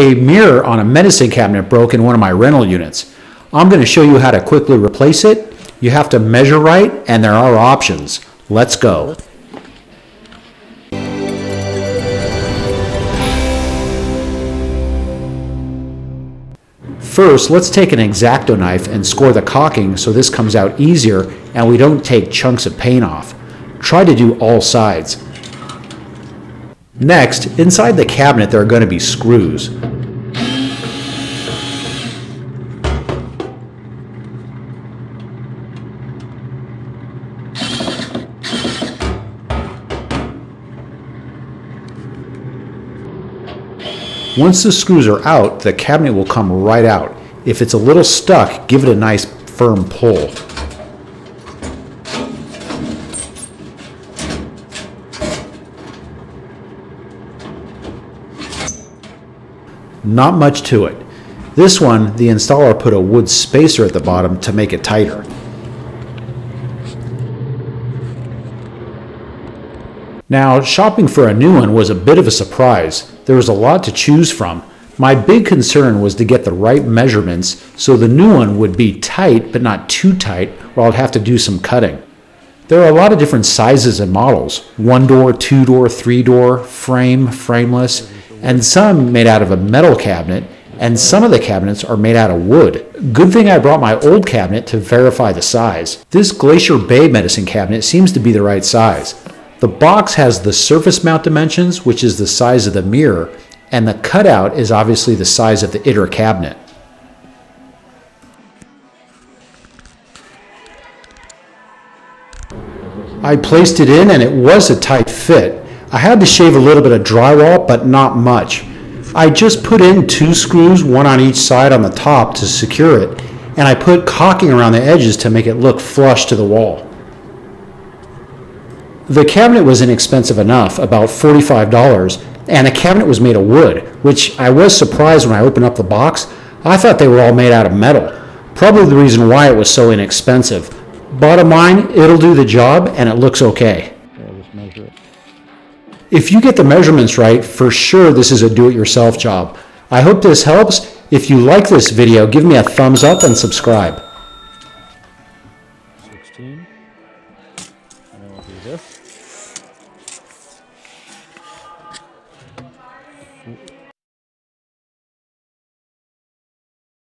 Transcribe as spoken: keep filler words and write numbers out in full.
A mirror on a medicine cabinet broke in one of my rental units. I'm going to show you how to quickly replace it. You have to measure right, and there are options. Let's go. First, let's take an X-Acto knife and score the caulking so this comes out easier and we don't take chunks of paint off. Try to do all sides. Next, inside the cabinet there are going to be screws. Once the screws are out, the cabinet will come right out. If it's a little stuck, give it a nice firm pull. Not much to it. This one, the installer put a wood spacer at the bottom to make it tighter. Now, shopping for a new one was a bit of a surprise. There was a lot to choose from. My big concern was to get the right measurements so the new one would be tight but not too tight, or I'd have to do some cutting. There are a lot of different sizes and models. One door, two door, three door, frame, frameless, and some made out of a metal cabinet, and some of the cabinets are made out of wood. Good thing I brought my old cabinet to verify the size. This Glacier Bay medicine cabinet seems to be the right size. The box has the surface mount dimensions, which is the size of the mirror, and the cutout is obviously the size of the inner cabinet. I placed it in and it was a tight fit. I had to shave a little bit of drywall, but not much. I just put in two screws, one on each side on the top to secure it, and I put caulking around the edges to make it look flush to the wall. The cabinet was inexpensive enough, about forty-five dollars, and the cabinet was made of wood, which I was surprised when I opened up the box. I thought they were all made out of metal. Probably the reason why it was so inexpensive. Bottom line, it'll do the job and it looks okay. Yeah, just measure it. If you get the measurements right, for sure this is a do-it-yourself job. I hope this helps. If you like this video, give me a thumbs up and subscribe. sixteen. And then we'll do this.